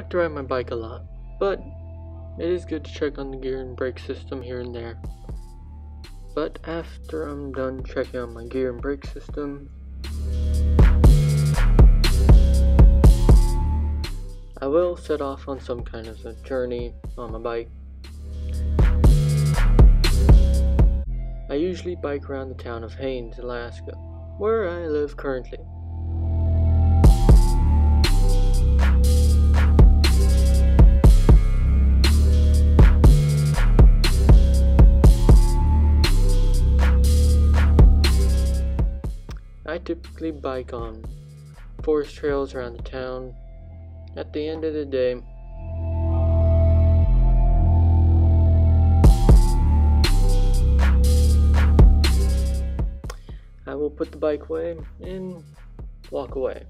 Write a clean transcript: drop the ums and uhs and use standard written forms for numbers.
not drive my bike a lot, but it is good to check on the gear and brake system here and there. But after I'm done checking on my gear and brake system, I will set off on some kind of a journey on my bike. I usually bike around the town of Haines, Alaska, where I live currently. I typically bike on forest trails around the town. At the end of the day, I will put the bike away and walk away.